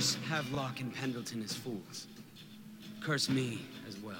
Curse Havelock and Pendleton as fools. Curse me as well.